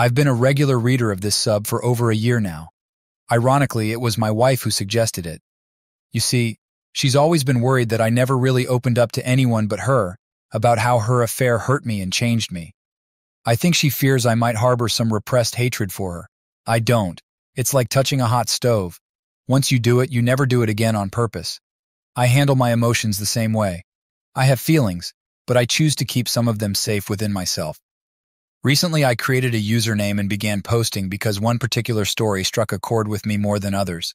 I've been a regular reader of this sub for over a year now. Ironically, it was my wife who suggested it. You see, she's always been worried that I never really opened up to anyone but her about how her affair hurt me and changed me. I think she fears I might harbor some repressed hatred for her. I don't. It's like touching a hot stove. Once you do it, you never do it again on purpose. I handle my emotions the same way. I have feelings, but I choose to keep some of them safe within myself. Recently, I created a username and began posting because one particular story struck a chord with me more than others.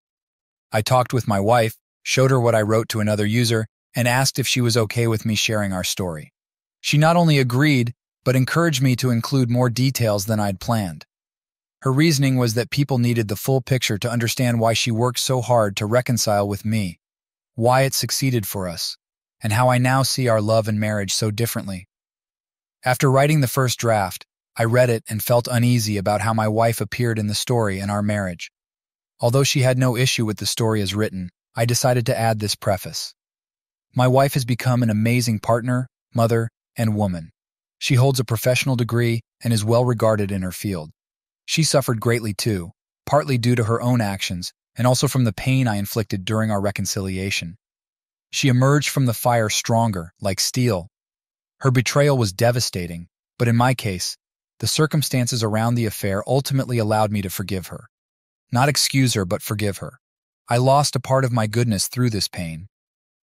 I talked with my wife, showed her what I wrote to another user, and asked if she was okay with me sharing our story. She not only agreed, but encouraged me to include more details than I'd planned. Her reasoning was that people needed the full picture to understand why she worked so hard to reconcile with me, why it succeeded for us, and how I now see our love and marriage so differently. After writing the first draft, I read it and felt uneasy about how my wife appeared in the story and our marriage. Although she had no issue with the story as written, I decided to add this preface. My wife has become an amazing partner, mother, and woman. She holds a professional degree and is well regarded in her field. She suffered greatly too, partly due to her own actions and also from the pain I inflicted during our reconciliation. She emerged from the fire stronger, like steel. Her betrayal was devastating, but in my case, the circumstances around the affair ultimately allowed me to forgive her. Not excuse her, but forgive her. I lost a part of my goodness through this pain.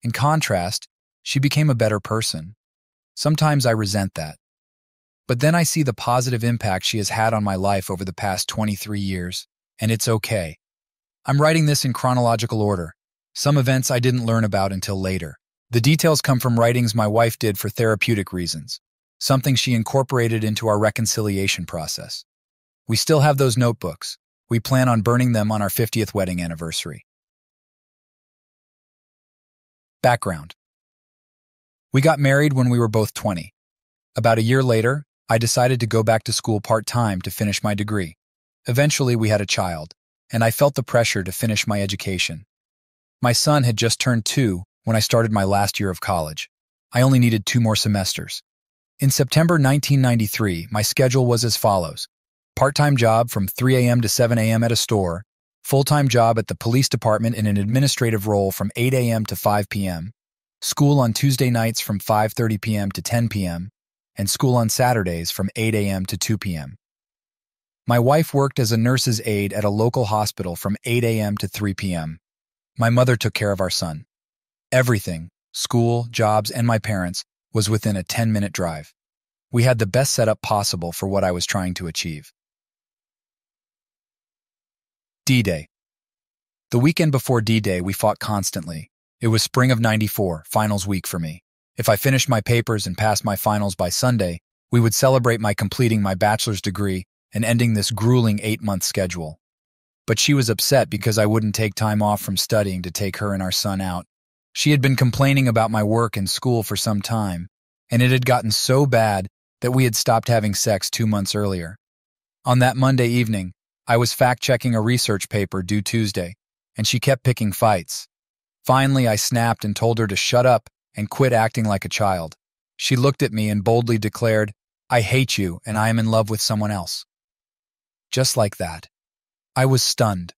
In contrast, she became a better person. Sometimes I resent that. But then I see the positive impact she has had on my life over the past 23 years, and it's okay. I'm writing this in chronological order. Some events I didn't learn about until later. The details come from writings my wife did for therapeutic reasons, something she incorporated into our reconciliation process. We still have those notebooks. We plan on burning them on our 50th wedding anniversary. Background. We got married when we were both 20. About a year later, I decided to go back to school part-time to finish my degree. Eventually, we had a child, and I felt the pressure to finish my education. My son had just turned 2 when I started my last year of college. I only needed 2 more semesters. In September 1993, my schedule was as follows: part-time job from 3 a.m. to 7 a.m. at a store, full-time job at the police department in an administrative role from 8 a.m. to 5 p.m., school on Tuesday nights from 5:30 p.m. to 10 p.m., and school on Saturdays from 8 a.m. to 2 p.m. My wife worked as a nurse's aide at a local hospital from 8 a.m. to 3 p.m. My mother took care of our son. Everything, school, jobs, and my parents, was within a 10-minute drive. We had the best setup possible for what I was trying to achieve. D-Day. The weekend before D-Day, we fought constantly. It was spring of '94, finals week for me. If I finished my papers and passed my finals by Sunday, we would celebrate my completing my bachelor's degree and ending this grueling 8-month schedule. But she was upset because I wouldn't take time off from studying to take her and our son out. She had been complaining about my work and school for some time, and it had gotten so bad that we had stopped having sex 2 months earlier. On that Monday evening, I was fact-checking a research paper due Tuesday, and she kept picking fights. Finally, I snapped and told her to shut up and quit acting like a child. She looked at me and boldly declared, "I hate you and I am in love with someone else." Just like that. I was stunned.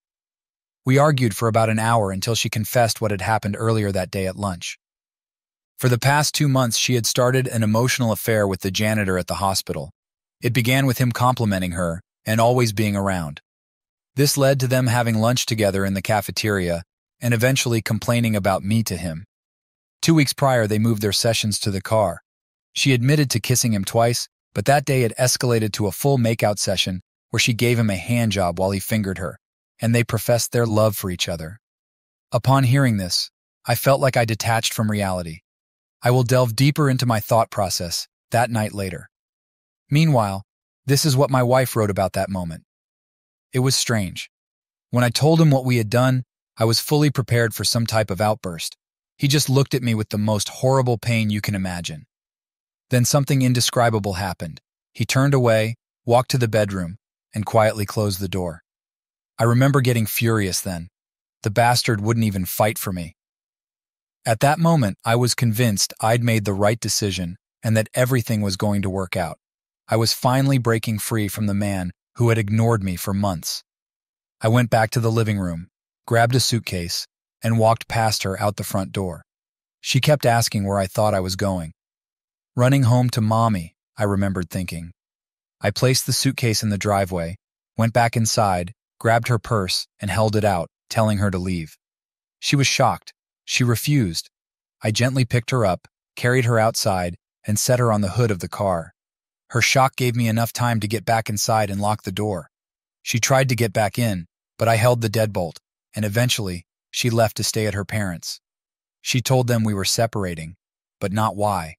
We argued for about an hour until she confessed what had happened earlier that day at lunch. For the past 2 months, she had started an emotional affair with the janitor at the hospital. It began with him complimenting her and always being around. This led to them having lunch together in the cafeteria and eventually complaining about me to him. 2 weeks prior, they moved their sessions to the car. She admitted to kissing him twice, but that day it escalated to a full makeout session where she gave him a handjob while he fingered her, and they professed their love for each other. Upon hearing this, I felt like I detached from reality. I will delve deeper into my thought process that night later. Meanwhile, this is what my wife wrote about that moment. It was strange. When I told him what we had done, I was fully prepared for some type of outburst. He just looked at me with the most horrible pain you can imagine. Then something indescribable happened. He turned away, walked to the bedroom, and quietly closed the door. I remember getting furious then. The bastard wouldn't even fight for me. At that moment, I was convinced I'd made the right decision and that everything was going to work out. I was finally breaking free from the man who had ignored me for months. I went back to the living room, grabbed a suitcase, and walked past her out the front door. She kept asking where I thought I was going. Running home to Mommy, I remembered thinking. I placed the suitcase in the driveway, went back inside, grabbed her purse, and held it out, telling her to leave. She was shocked. She refused. I gently picked her up, carried her outside, and set her on the hood of the car. Her shock gave me enough time to get back inside and lock the door. She tried to get back in, but I held the deadbolt, and eventually, she left to stay at her parents'. She told them we were separating, but not why.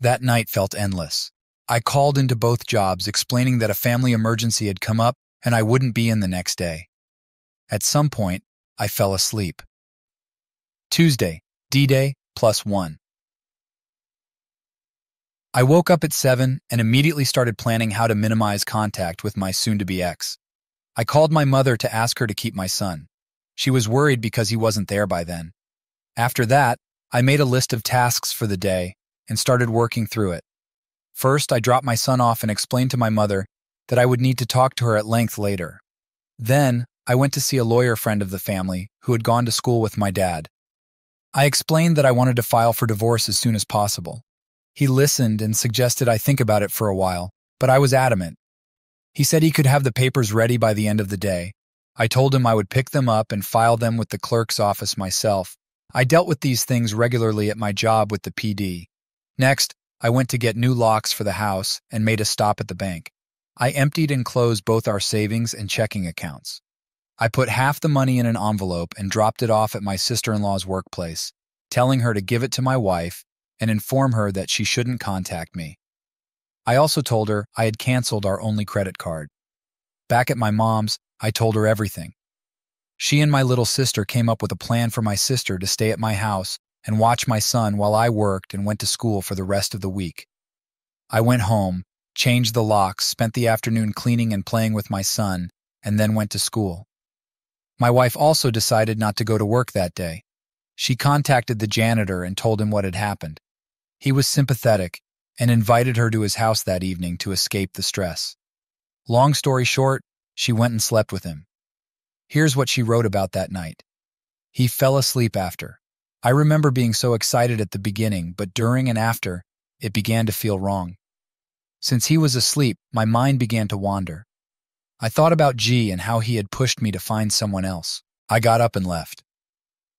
That night felt endless. I called into both jobs explaining that a family emergency had come up and I wouldn't be in the next day. At some point, I fell asleep. Tuesday, D-Day, +1. I woke up at 7 and immediately started planning how to minimize contact with my soon-to-be ex. I called my mother to ask her to keep my son. She was worried because he wasn't there by then. After that, I made a list of tasks for the day and started working through it. First, I dropped my son off and explained to my mother that I would need to talk to her at length later. Then, I went to see a lawyer friend of the family who had gone to school with my dad. I explained that I wanted to file for divorce as soon as possible. He listened and suggested I think about it for a while, but I was adamant. He said he could have the papers ready by the end of the day. I told him I would pick them up and file them with the clerk's office myself. I dealt with these things regularly at my job with the PD. Next, I went to get new locks for the house and made a stop at the bank. I emptied and closed both our savings and checking accounts. I put half the money in an envelope and dropped it off at my sister-in-law's workplace, telling her to give it to my wife and inform her that she shouldn't contact me. I also told her I had canceled our only credit card. Back at my mom's, I told her everything. She and my little sister came up with a plan for my sister to stay at my house and watch my son while I worked and went to school for the rest of the week. I went home, changed the locks, spent the afternoon cleaning and playing with my son, and then went to school. My wife also decided not to go to work that day. She contacted the janitor and told him what had happened. He was sympathetic and invited her to his house that evening to escape the stress. Long story short, she went and slept with him. Here's what she wrote about that night. He fell asleep after. I remember being so excited at the beginning, but during and after, it began to feel wrong. Since he was asleep, my mind began to wander. I thought about G and how he had pushed me to find someone else. I got up and left.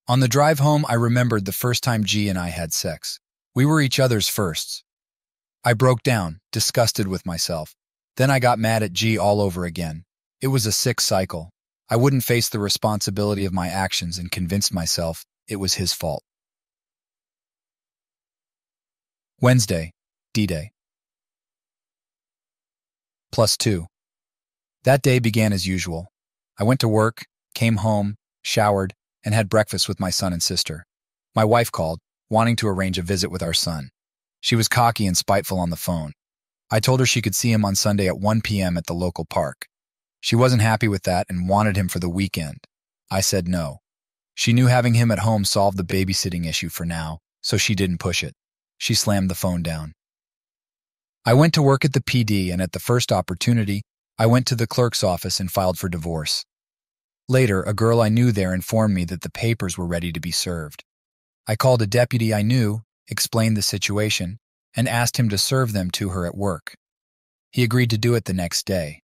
On the drive home, I remembered the first time G and I had sex. We were each other's firsts. I broke down, disgusted with myself. Then I got mad at G all over again. It was a sick cycle. I wouldn't face the responsibility of my actions and convinced myself it was his fault. Wednesday, D-Day. +2. That day began as usual. I went to work, came home, showered, and had breakfast with my son and sister. My wife called, wanting to arrange a visit with our son. She was cocky and spiteful on the phone. I told her she could see him on Sunday at 1 p.m. at the local park. She wasn't happy with that and wanted him for the weekend. I said no. She knew having him at home solved the babysitting issue for now, so she didn't push it. She slammed the phone down. I went to work at the PD, and at the first opportunity, I went to the clerk's office and filed for divorce. Later, a girl I knew there informed me that the papers were ready to be served. I called a deputy I knew, explained the situation, and asked him to serve them to her at work. He agreed to do it the next day.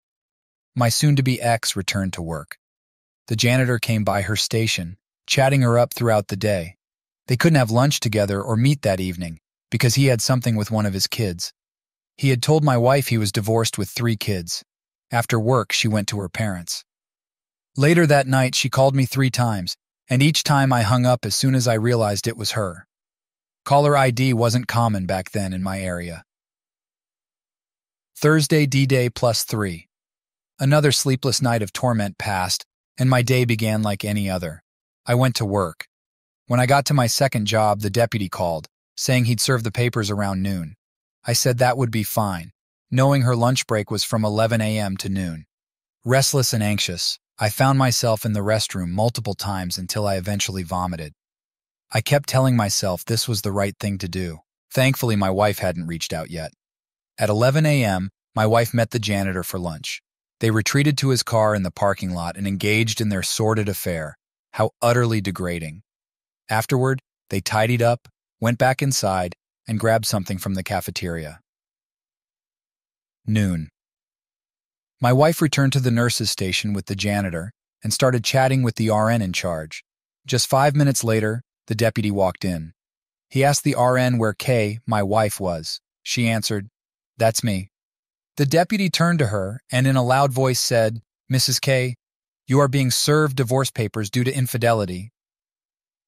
My soon-to-be ex returned to work. The janitor came by her station, chatting her up throughout the day. They couldn't have lunch together or meet that evening because he had something with one of his kids. He had told my wife he was divorced with 3 kids. After work, she went to her parents. Later that night, she called me 3 times, and each time I hung up as soon as I realized it was her. Caller ID wasn't common back then in my area. Thursday, D-Day, +3. Another sleepless night of torment passed, and my day began like any other. I went to work. When I got to my second job, the deputy called, saying he'd serve the papers around noon. I said that would be fine, knowing her lunch break was from 11 a.m. to noon. Restless and anxious, I found myself in the restroom multiple times until I eventually vomited. I kept telling myself this was the right thing to do. Thankfully, my wife hadn't reached out yet. At 11 a.m., my wife met the janitor for lunch. They retreated to his car in the parking lot and engaged in their sordid affair. How utterly degrading. Afterward, they tidied up, went back inside, and grabbed something from the cafeteria. Noon. My wife returned to the nurse's station with the janitor and started chatting with the RN in charge. Just 5 minutes later, the deputy walked in. He asked the RN where Kay, my wife, was. She answered, "That's me." The deputy turned to her and in a loud voice said, "Mrs. Kay, you are being served divorce papers due to infidelity."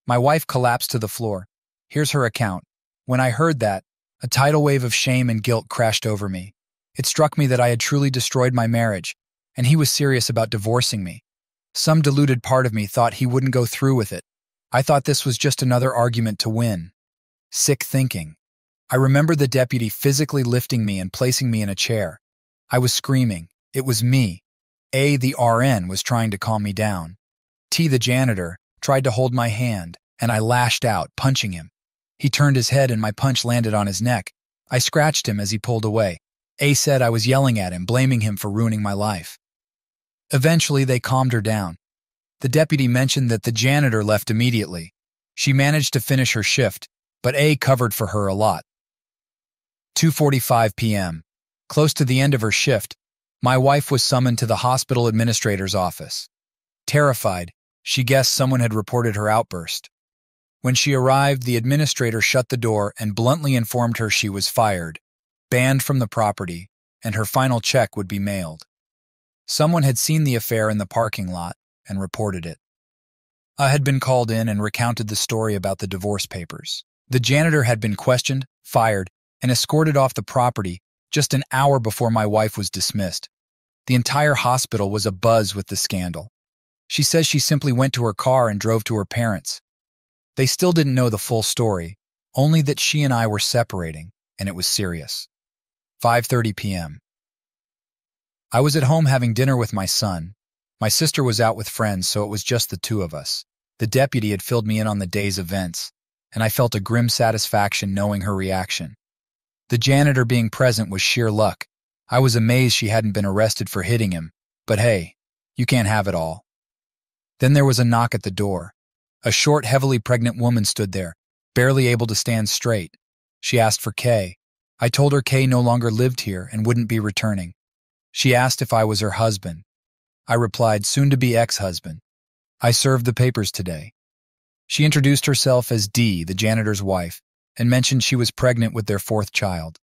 My wife collapsed to the floor. Here's her account. When I heard that, a tidal wave of shame and guilt crashed over me. It struck me that I had truly destroyed my marriage, and he was serious about divorcing me. Some deluded part of me thought he wouldn't go through with it. I thought this was just another argument to win. Sick thinking. I remember the deputy physically lifting me and placing me in a chair. I was screaming. It was me. A, the RN, was trying to calm me down. T, the janitor, tried to hold my hand, and I lashed out, punching him. He turned his head and my punch landed on his neck. I scratched him as he pulled away. A said I was yelling at him, blaming him for ruining my life. Eventually, they calmed her down. The deputy mentioned that the janitor left immediately. She managed to finish her shift, but A covered for her a lot. 2:45 p.m. Close to the end of her shift, my wife was summoned to the hospital administrator's office. Terrified, she guessed someone had reported her outburst. When she arrived, the administrator shut the door and bluntly informed her she was fired, banned from the property, and her final check would be mailed. Someone had seen the affair in the parking lot and reported it. I had been called in and recounted the story about the divorce papers. The janitor had been questioned, fired, and escorted off the property just an hour before my wife was dismissed. The entire hospital was abuzz with the scandal. She says she simply went to her car and drove to her parents. They still didn't know the full story, only that she and I were separating, and it was serious. 5:30 p.m. I was at home having dinner with my son. My sister was out with friends, so it was just the two of us. The deputy had filled me in on the day's events, and I felt a grim satisfaction knowing her reaction. The janitor being present was sheer luck. I was amazed she hadn't been arrested for hitting him, but hey, you can't have it all. Then there was a knock at the door. A short, heavily pregnant woman stood there, barely able to stand straight. She asked for Kay. I told her Kay no longer lived here and wouldn't be returning. She asked if I was her husband. I replied, soon-to-be ex-husband. I served the papers today. She introduced herself as Dee, the janitor's wife, and mentioned she was pregnant with their fourth child.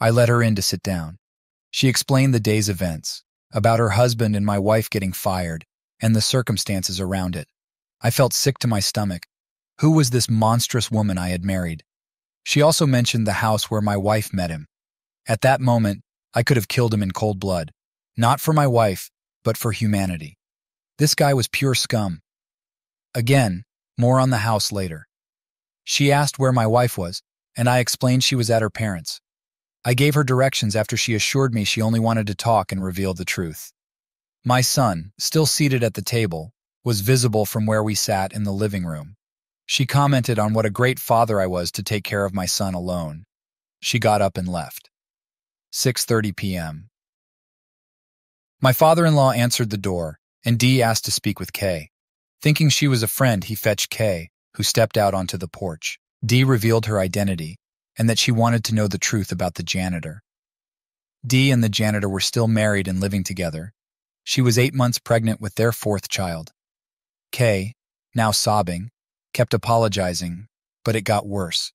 I let her in to sit down. She explained the day's events, about her husband and my wife getting fired, and the circumstances around it. I felt sick to my stomach. Who was this monstrous woman I had married? She also mentioned the house where my wife met him. At that moment, I could have killed him in cold blood. Not for my wife, but for humanity. This guy was pure scum. Again, more on the house later. She asked where my wife was, and I explained she was at her parents'. I gave her directions after she assured me she only wanted to talk and reveal the truth. My son, still seated at the table, was visible from where we sat in the living room. She commented on what a great father I was to take care of my son alone. She got up and left. 6:30 p.m. My father-in-law answered the door, and Dee asked to speak with Kay. Thinking she was a friend, he fetched Kay, who stepped out onto the porch. Dee revealed her identity and that she wanted to know the truth about the janitor. Dee and the janitor were still married and living together. She was 8 months pregnant with their fourth child. Kay, now sobbing, kept apologizing, but it got worse.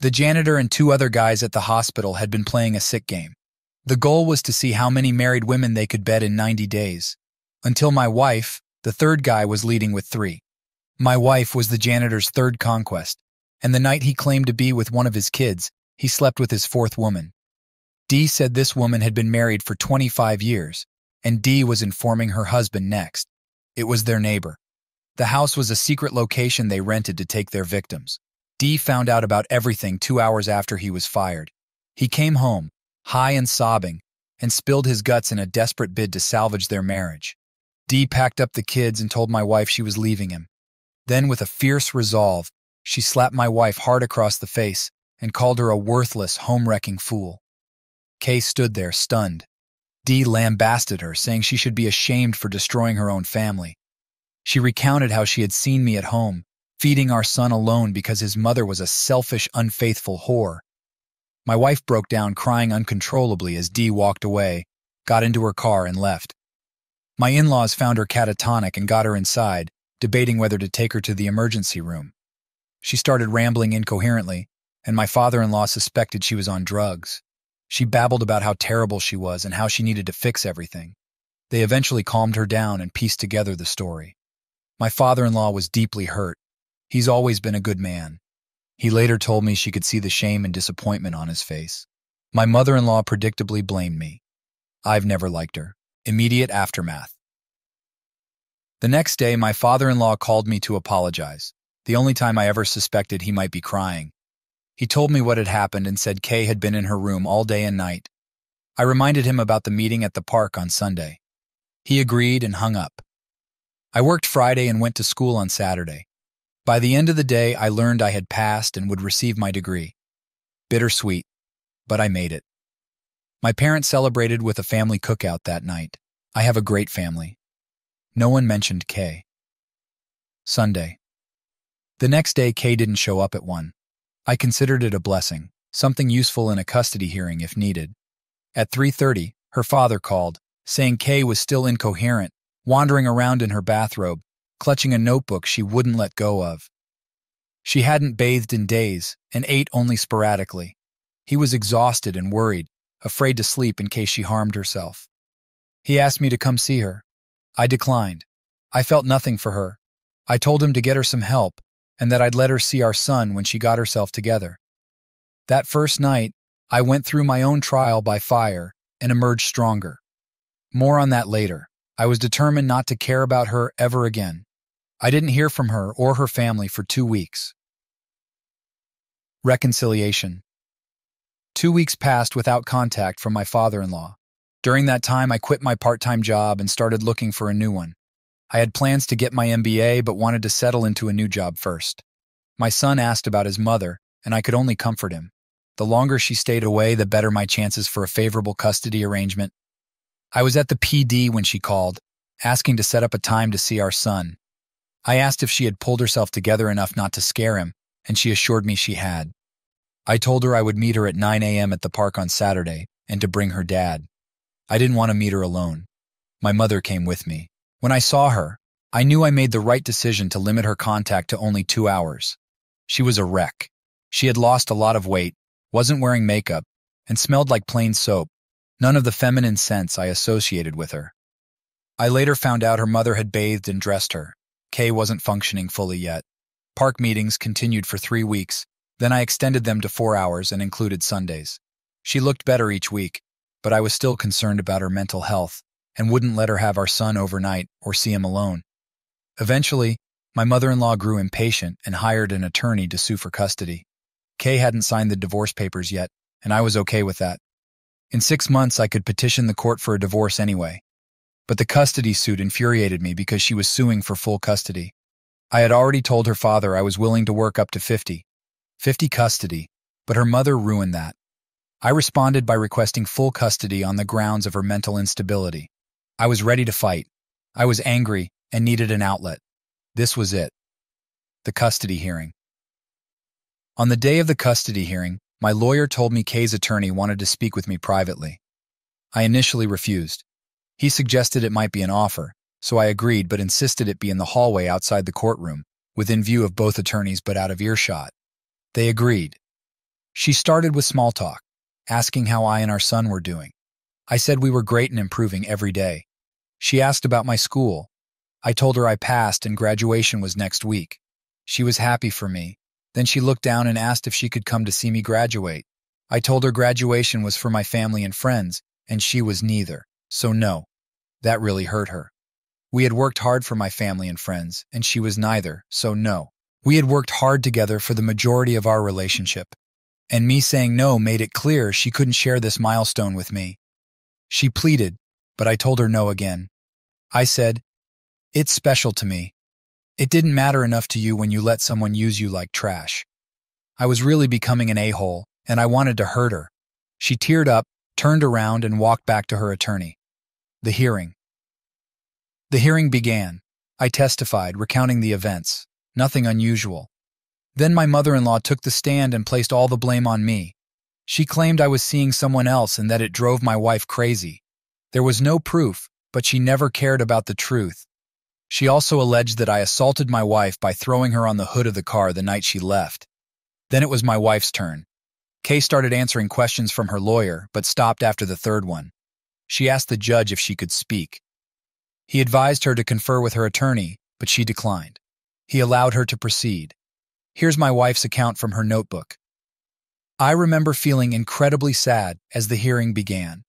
The janitor and two other guys at the hospital had been playing a sick game. The goal was to see how many married women they could bed in 90 days. Until my wife, the third guy, was leading with 3. My wife was the janitor's third conquest, and the night he claimed to be with one of his kids, he slept with his fourth woman. Dee said this woman had been married for 25 years, and Dee was informing her husband next. It was their neighbor. The house was a secret location they rented to take their victims. Dee found out about everything 2 hours after he was fired. He came home, high and sobbing, and spilled his guts in a desperate bid to salvage their marriage. Dee packed up the kids and told my wife she was leaving him. Then, with a fierce resolve, she slapped my wife hard across the face and called her a worthless, home-wrecking fool. Kay stood there, stunned. Dee lambasted her, saying she should be ashamed for destroying her own family. She recounted how she had seen me at home, feeding our son alone because his mother was a selfish, unfaithful whore. My wife broke down crying uncontrollably as Dee walked away, got into her car, and left. My in-laws found her catatonic and got her inside, debating whether to take her to the emergency room. She started rambling incoherently, and my father-in-law suspected she was on drugs. She babbled about how terrible she was and how she needed to fix everything. They eventually calmed her down and pieced together the story. My father-in-law was deeply hurt. He's always been a good man. He later told me she could see the shame and disappointment on his face. My mother-in-law predictably blamed me. I've never liked her. Immediate aftermath. The next day, my father-in-law called me to apologize, the only time I ever suspected he might be crying. He told me what had happened and said Kay had been in her room all day and night. I reminded him about the meeting at the park on Sunday. He agreed and hung up. I worked Friday and went to school on Saturday. By the end of the day, I learned I had passed and would receive my degree. Bittersweet, but I made it. My parents celebrated with a family cookout that night. I have a great family. No one mentioned Kay. Sunday. The next day, Kay didn't show up at 1. I considered it a blessing, something useful in a custody hearing if needed. At 3:30, her father called, saying Kay was still incoherent, wandering around in her bathrobe, clutching a notebook she wouldn't let go of. She hadn't bathed in days and ate only sporadically. He was exhausted and worried, afraid to sleep in case she harmed herself. He asked me to come see her. I declined. I felt nothing for her. I told him to get her some help and that I'd let her see our son when she got herself together. That first night, I went through my own trial by fire and emerged stronger. More on that later. I was determined not to care about her ever again. I didn't hear from her or her family for 2 weeks. Reconciliation. 2 weeks passed without contact from my father-in-law. During that time, I quit my part-time job and started looking for a new one. I had plans to get my MBA but wanted to settle into a new job first. My son asked about his mother, and I could only comfort him. The longer she stayed away, the better my chances for a favorable custody arrangement. I was at the PD when she called, asking to set up a time to see our son. I asked if she had pulled herself together enough not to scare him, and she assured me she had. I told her I would meet her at 9 a.m. at the park on Saturday and to bring her dad. I didn't want to meet her alone. My mother came with me. When I saw her, I knew I made the right decision to limit her contact to only 2 hours. She was a wreck. She had lost a lot of weight, wasn't wearing makeup, and smelled like plain soap, none of the feminine scents I associated with her. I later found out her mother had bathed and dressed her. Kay wasn't functioning fully yet. Park meetings continued for 3 weeks, then I extended them to 4 hours and included Sundays. She looked better each week, but I was still concerned about her mental health and wouldn't let her have our son overnight or see him alone. Eventually, my mother-in-law grew impatient and hired an attorney to sue for custody. Kay hadn't signed the divorce papers yet, and I was okay with that. In 6 months, I could petition the court for a divorce anyway. But the custody suit infuriated me because she was suing for full custody. I had already told her father I was willing to work up to 50/50 custody, but her mother ruined that. I responded by requesting full custody on the grounds of her mental instability. I was ready to fight. I was angry and needed an outlet. This was it. The custody hearing. On the day of the custody hearing, my lawyer told me Kay's attorney wanted to speak with me privately. I initially refused. He suggested it might be an offer, so I agreed but insisted it be in the hallway outside the courtroom, within view of both attorneys but out of earshot. They agreed. She started with small talk, asking how I and our son were doing. I said we were great and improving every day. She asked about my school. I told her I passed and graduation was next week. She was happy for me. Then she looked down and asked if she could come to see me graduate. I told her graduation was for my family and friends, and she was neither, so no. That really hurt her. We had worked hard for my family and friends, and she was neither, so no. We had worked hard together for the majority of our relationship, and me saying no made it clear she couldn't share this milestone with me. She pleaded, but I told her no again. I said, "It's special to me. It didn't matter enough to you when you let someone use you like trash." I was really becoming an a-hole, and I wanted to hurt her. She teared up, turned around, and walked back to her attorney. The hearing. The hearing began. I testified, recounting the events. Nothing unusual. Then my mother-in-law took the stand and placed all the blame on me. She claimed I was seeing someone else and that it drove my wife crazy. There was no proof, but she never cared about the truth. She also alleged that I assaulted my wife by throwing her on the hood of the car the night she left. Then it was my wife's turn. Kay started answering questions from her lawyer, but stopped after the third one. She asked the judge if she could speak. He advised her to confer with her attorney, but she declined. He allowed her to proceed. Here's my wife's account from her notebook. I remember feeling incredibly sad as the hearing began.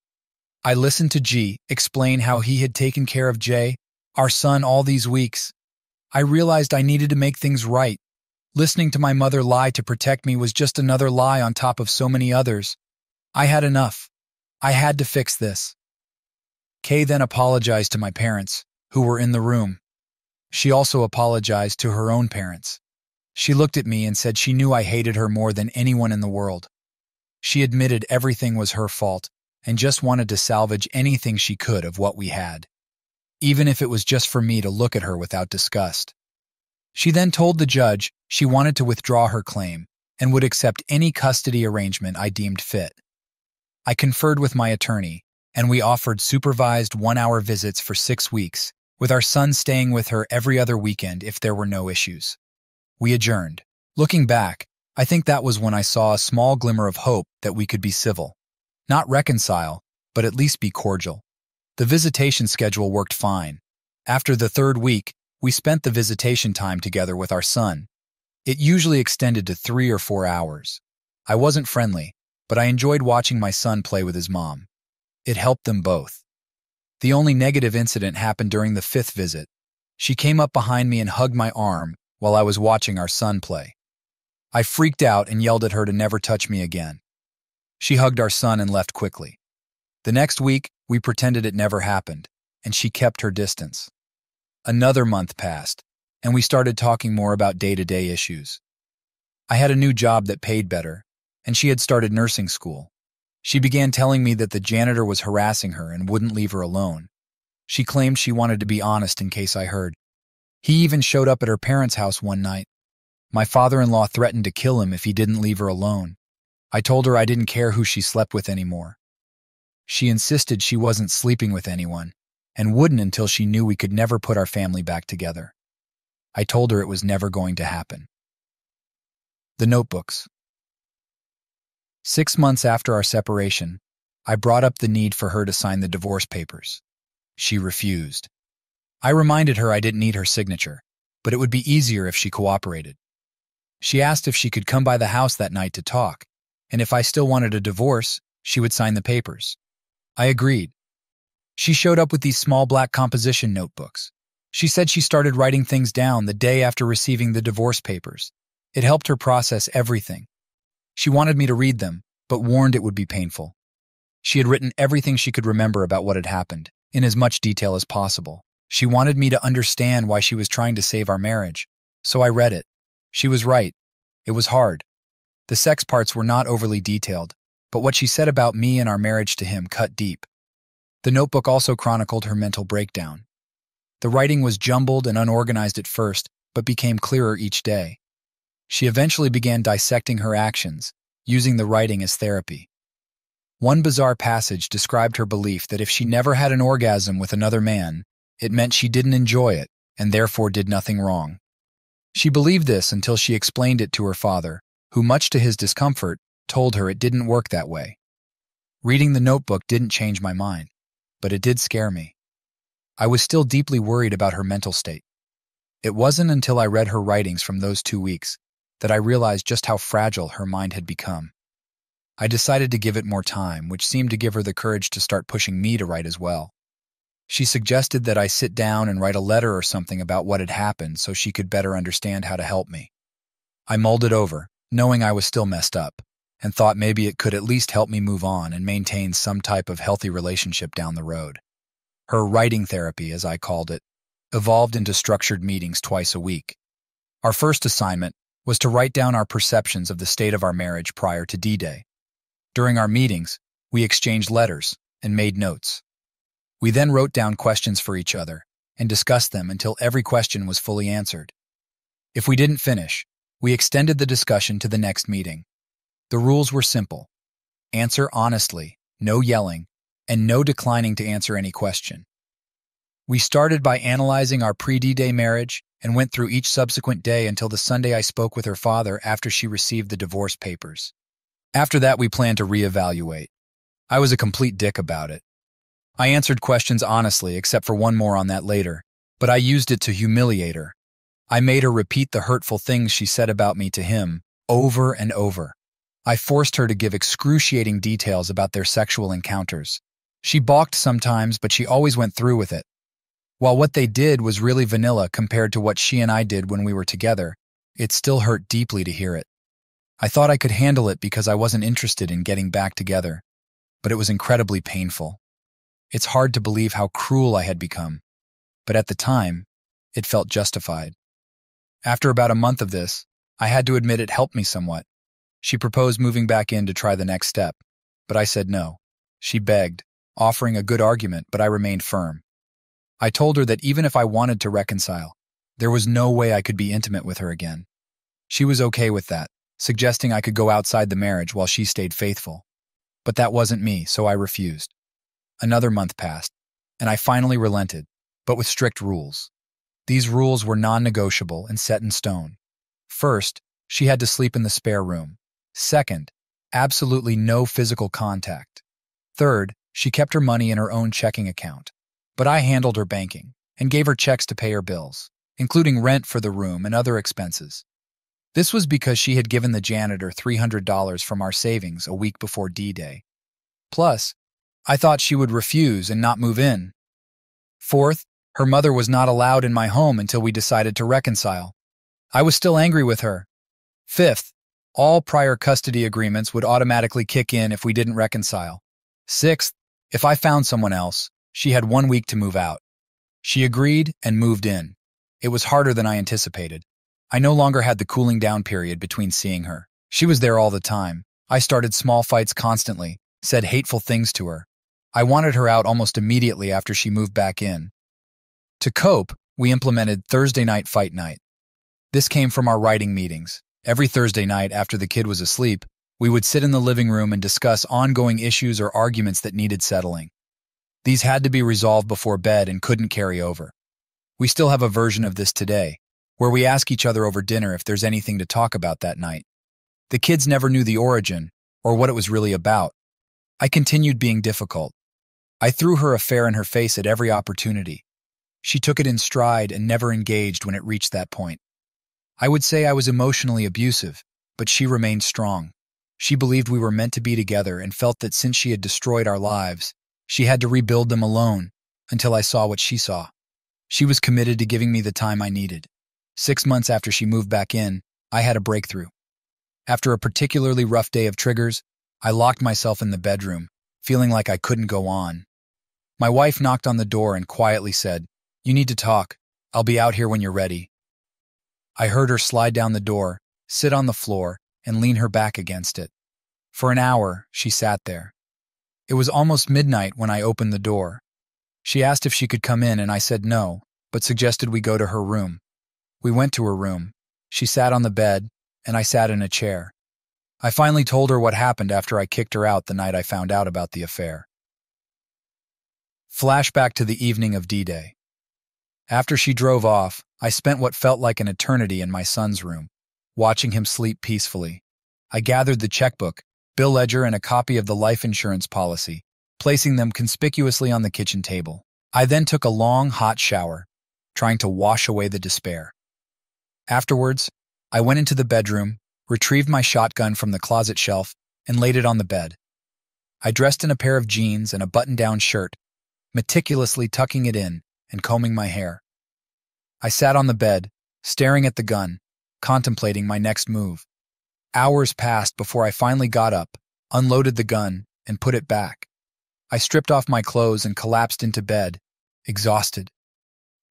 I listened to G explain how he had taken care of J, our son, all these weeks. I realized I needed to make things right. Listening to my mother lie to protect me was just another lie on top of so many others. I had enough. I had to fix this. Kay then apologized to my parents, who were in the room. She also apologized to her own parents. She looked at me and said she knew I hated her more than anyone in the world. She admitted everything was her fault and just wanted to salvage anything she could of what we had, even if it was just for me to look at her without disgust. She then told the judge she wanted to withdraw her claim and would accept any custody arrangement I deemed fit. I conferred with my attorney, and we offered supervised one-hour visits for 6 weeks, with our son staying with her every other weekend if there were no issues. We adjourned. Looking back, I think that was when I saw a small glimmer of hope that we could be civil. Not reconcile, but at least be cordial. The visitation schedule worked fine. After the third week, we spent the visitation time together with our son. It usually extended to 3 or 4 hours. I wasn't friendly, but I enjoyed watching my son play with his mom. It helped them both. The only negative incident happened during the 5th visit. She came up behind me and hugged my arm while I was watching our son play. I freaked out and yelled at her to never touch me again. She hugged our son and left quickly. The next week, we pretended it never happened, and she kept her distance. Another month passed, and we started talking more about day-to-day issues. I had a new job that paid better, and she had started nursing school. She began telling me that the janitor was harassing her and wouldn't leave her alone. She claimed she wanted to be honest in case I heard. He even showed up at her parents' house one night. My father-in-law threatened to kill him if he didn't leave her alone. I told her I didn't care who she slept with anymore. She insisted she wasn't sleeping with anyone, and wouldn't until she knew we could never put our family back together. I told her it was never going to happen. The notebooks. 6 months after our separation, I brought up the need for her to sign the divorce papers. She refused. I reminded her I didn't need her signature, but it would be easier if she cooperated. She asked if she could come by the house that night to talk, and if I still wanted a divorce, she would sign the papers. I agreed. She showed up with these small black composition notebooks. She said she started writing things down the day after receiving the divorce papers. It helped her process everything. She wanted me to read them, but warned it would be painful. She had written everything she could remember about what had happened, in as much detail as possible. She wanted me to understand why she was trying to save our marriage, so I read it. She was right. It was hard. The sex parts were not overly detailed, but what she said about me and our marriage to him cut deep. The notebook also chronicled her mental breakdown. The writing was jumbled and unorganized at first, but became clearer each day. She eventually began dissecting her actions, using the writing as therapy. One bizarre passage described her belief that if she never had an orgasm with another man, it meant she didn't enjoy it and therefore did nothing wrong. She believed this until she explained it to her father, who, much to his discomfort, told her it didn't work that way. Reading the notebook didn't change my mind, but it did scare me. I was still deeply worried about her mental state. It wasn't until I read her writings from those 2 weeks that I realized just how fragile her mind had become. I decided to give it more time, which seemed to give her the courage to start pushing me to write as well. She suggested that I sit down and write a letter or something about what had happened so she could better understand how to help me. I mulled it over, knowing I was still messed up, and thought maybe it could at least help me move on and maintain some type of healthy relationship down the road. Her writing therapy, as I called it, evolved into structured meetings twice a week. Our first assignment was to write down our perceptions of the state of our marriage prior to D-Day. During our meetings, we exchanged letters and made notes. We then wrote down questions for each other and discussed them until every question was fully answered. If we didn't finish, we extended the discussion to the next meeting. The rules were simple. Answer honestly, no yelling, and no declining to answer any question. We started by analyzing our pre-D-Day marriage and went through each subsequent day until the Sunday I spoke with her father after she received the divorce papers. After that, we planned to reevaluate. I was a complete dick about it. I answered questions honestly, except for one more on that later, but I used it to humiliate her. I made her repeat the hurtful things she said about me to him over and over. I forced her to give excruciating details about their sexual encounters. She balked sometimes, but she always went through with it. While what they did was really vanilla compared to what she and I did when we were together, it still hurt deeply to hear it. I thought I could handle it because I wasn't interested in getting back together, but it was incredibly painful. It's hard to believe how cruel I had become, but at the time, it felt justified. After about a month of this, I had to admit it helped me somewhat. She proposed moving back in to try the next step, but I said no. She begged, offering a good argument, but I remained firm. I told her that even if I wanted to reconcile, there was no way I could be intimate with her again. She was okay with that, suggesting I could go outside the marriage while she stayed faithful. But that wasn't me, so I refused. Another month passed, and I finally relented, but with strict rules. These rules were non-negotiable and set in stone. First, she had to sleep in the spare room. Second, absolutely no physical contact. Third, she kept her money in her own checking account. But I handled her banking and gave her checks to pay her bills, including rent for the room and other expenses. This was because she had given the janitor $300 from our savings a week before D-Day. Plus, I thought she would refuse and not move in. Fourth, her mother was not allowed in my home until we decided to reconcile. I was still angry with her. Fifth, all prior custody agreements would automatically kick in if we didn't reconcile. Sixth, if I found someone else, she had 1 week to move out. She agreed and moved in. It was harder than I anticipated. I no longer had the cooling down period between seeing her. She was there all the time. I started small fights constantly, said hateful things to her. I wanted her out almost immediately after she moved back in. To cope, we implemented Thursday night fight night. This came from our writing meetings. Every Thursday night after the kid was asleep, we would sit in the living room and discuss ongoing issues or arguments that needed settling. These had to be resolved before bed and couldn't carry over. We still have a version of this today, where we ask each other over dinner if there's anything to talk about that night. The kids never knew the origin or what it was really about. I continued being difficult. I threw her affair in her face at every opportunity. She took it in stride and never engaged when it reached that point. I would say I was emotionally abusive, but she remained strong. She believed we were meant to be together and felt that since she had destroyed our lives, she had to rebuild them alone until I saw what she saw. She was committed to giving me the time I needed. 6 months after she moved back in, I had a breakthrough. After a particularly rough day of triggers, I locked myself in the bedroom, feeling like I couldn't go on. My wife knocked on the door and quietly said, "You need to talk. I'll be out here when you're ready." I heard her slide down the door, sit on the floor, and lean her back against it. For an hour, she sat there. It was almost midnight when I opened the door. She asked if she could come in, and I said no, but suggested we go to her room. We went to her room. She sat on the bed, and I sat in a chair. I finally told her what happened after I kicked her out the night I found out about the affair. Flashback to the evening of D-Day. After she drove off, I spent what felt like an eternity in my son's room, watching him sleep peacefully. I gathered the checkbook, bill ledger, and a copy of the life insurance policy, placing them conspicuously on the kitchen table. I then took a long, hot shower, trying to wash away the despair. Afterwards, I went into the bedroom, retrieved my shotgun from the closet shelf, and laid it on the bed. I dressed in a pair of jeans and a button-down shirt, meticulously tucking it in and combing my hair. I sat on the bed, staring at the gun, contemplating my next move. Hours passed before I finally got up, unloaded the gun, and put it back. I stripped off my clothes and collapsed into bed, exhausted.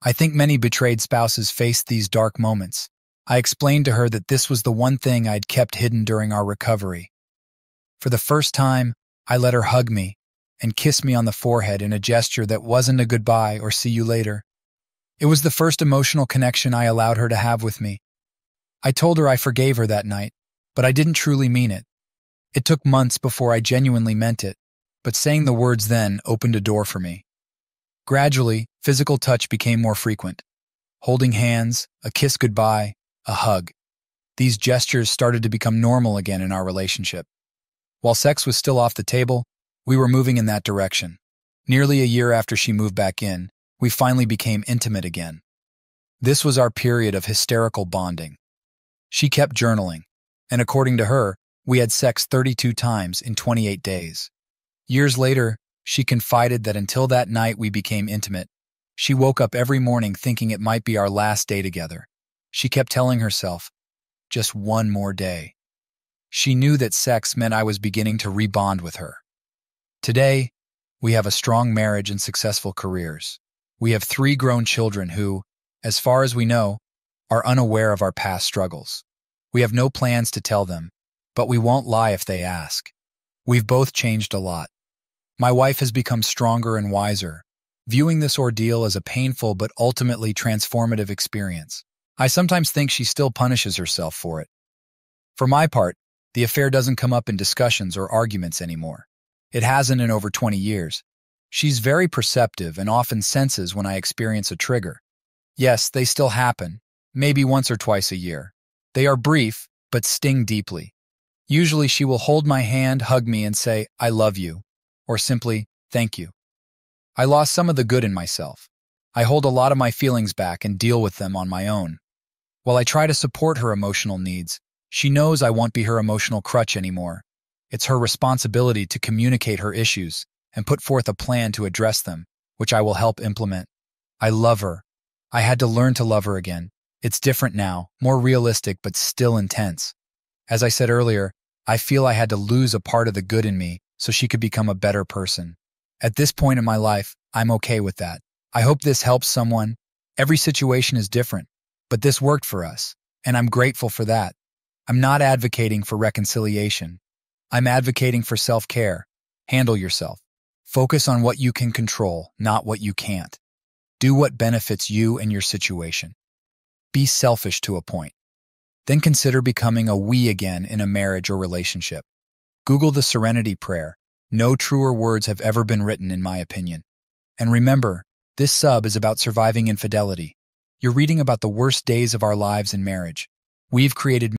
I think many betrayed spouses face these dark moments. I explained to her that this was the one thing I'd kept hidden during our recovery. For the first time, I let her hug me, and kissed me on the forehead in a gesture that wasn't a goodbye or see you later. It was the first emotional connection I allowed her to have with me. I told her I forgave her that night, but I didn't truly mean it. It took months before I genuinely meant it, but saying the words then opened a door for me. Gradually, physical touch became more frequent. Holding hands, a kiss goodbye, a hug. These gestures started to become normal again in our relationship. While sex was still off the table, we were moving in that direction. Nearly a year after she moved back in, we finally became intimate again. This was our period of hysterical bonding. She kept journaling, and according to her, we had sex 32 times in 28 days. Years later, she confided that until that night we became intimate, she woke up every morning thinking it might be our last day together. She kept telling herself, just one more day. She knew that sex meant I was beginning to rebond with her. Today, we have a strong marriage and successful careers. We have 3 grown children who, as far as we know, are unaware of our past struggles. We have no plans to tell them, but we won't lie if they ask. We've both changed a lot. My wife has become stronger and wiser, viewing this ordeal as a painful but ultimately transformative experience. I sometimes think she still punishes herself for it. For my part, the affair doesn't come up in discussions or arguments anymore. It hasn't in over 20 years. She's very perceptive and often senses when I experience a trigger. Yes, they still happen, maybe once or twice a year. They are brief, but sting deeply. Usually she will hold my hand, hug me, and say, "I love you," or simply, "Thank you." I lost some of the good in myself. I hold a lot of my feelings back and deal with them on my own. While I try to support her emotional needs, she knows I won't be her emotional crutch anymore. It's her responsibility to communicate her issues and put forth a plan to address them, which I will help implement. I love her. I had to learn to love her again. It's different now, more realistic, but still intense. As I said earlier, I feel I had to lose a part of the good in me so she could become a better person. At this point in my life, I'm okay with that. I hope this helps someone. Every situation is different, but this worked for us, and I'm grateful for that. I'm not advocating for reconciliation. I'm advocating for self-care. Handle yourself. Focus on what you can control, not what you can't. Do what benefits you and your situation. Be selfish to a point. Then consider becoming a we again in a marriage or relationship. Google the Serenity Prayer. No truer words have ever been written, in my opinion. And remember, this sub is about surviving infidelity. You're reading about the worst days of our lives in marriage. We've created